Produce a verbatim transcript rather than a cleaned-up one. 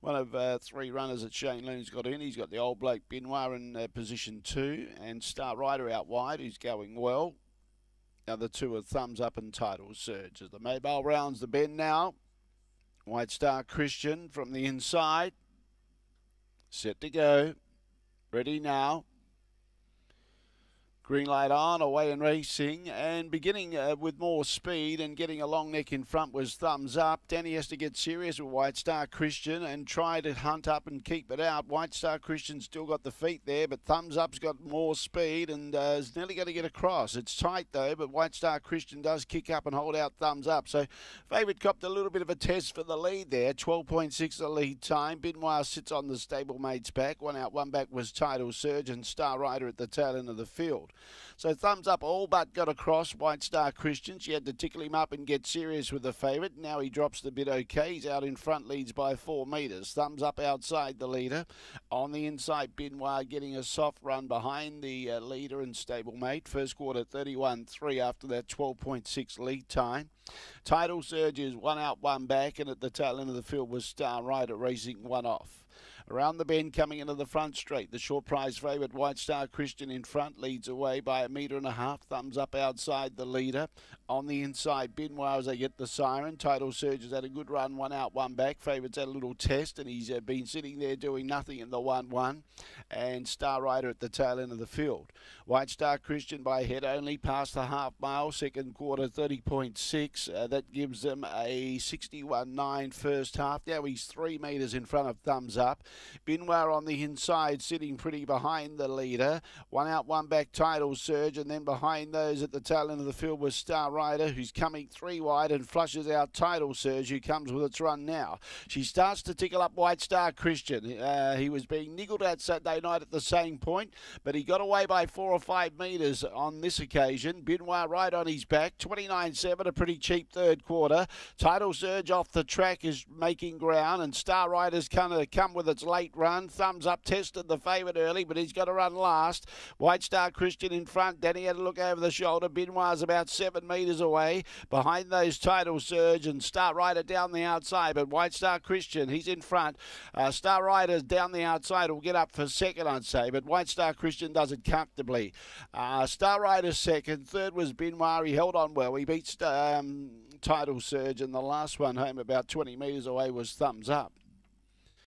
One of uh, three runners that Shane Loone's got in. He's got the old bloke Bien Hoa in uh, position two, and Star Writer out wide, who's going well. The other two are Thumbs Up and Tidal Surge. As the mobile rounds the bend now, White Star Christian from the inside. Set to go. Ready now. Green light on, away and racing, and beginning uh, with more speed and getting a long neck in front was Thumbs Up. Danny has to get serious with White Star Christian and try to hunt up and keep it out. White Star Christian's still got the feet there, but Thumbs Up's got more speed and uh, is nearly going to get across. It's tight though, but White Star Christian does kick up and hold out Thumbs Up. So favourite copped a little bit of a test for the lead there. twelve point six the lead time. Bidmore sits on the stablemate's back. One out, one back was Tidal Surge and Star Rider at the tail end of the field. So Thumbs Up all but got across White Star Christian. She had to tickle him up and get serious with the favourite. Now he drops the bit okay. He's out in front, leads by four metres. Thumbs Up outside the leader. On the inside, Bien Hoa getting a soft run behind the uh, leader and stablemate. First quarter thirty-one three after that twelve point six lead time. Tidal Surge is one out, one back, and at the tail end of the field was Star Rider racing one off. Around the bend, coming into the front straight, the short prize favourite White Star Christian in front leads away by a metre and a half. Thumbs Up outside the leader. On the inside, Bien Hoa as they get the siren. Tidal Surge has had a good run, one out, one back. Favourite's had a little test, and he's uh, been sitting there doing nothing in the one one. And Star Rider at the tail end of the field. White Star Christian by head only past the half mile. Second quarter, thirty point six. Uh, that gives them a sixty-one nine first half. Now he's three metres in front of Thumbs Up. Bien Hoa on the inside, sitting pretty behind the leader. One out, one back, Tidal Surge, and then behind those at the tail end of the field was Star Rider, who's coming three wide and flushes out Tidal Surge, who comes with its run now. She starts to tickle up White Star Christian. Uh, he was being niggled at Saturday night at the same point, but he got away by four or five metres on this occasion. Bien Hoa right on his back, twenty-nine seven, a pretty cheap third quarter. Tidal Surge off the track is making ground, and Star Rider's kind of come with its late run. Thumbs Up tested the favourite early, but he's got to run last. White Star Christian in front. Danny had a look over the shoulder. Bien Hoa's about seven metres away. Behind those, Tidal Surge and Star Rider down the outside, but White Star Christian, he's in front. Uh, Star Rider down the outside will get up for second, I'd say, but White Star Christian does it comfortably. Uh, Star Rider second. Third was Bien Hoa. He held on well. He beat um, Tidal Surge, and the last one home about twenty metres away was Thumbs Up.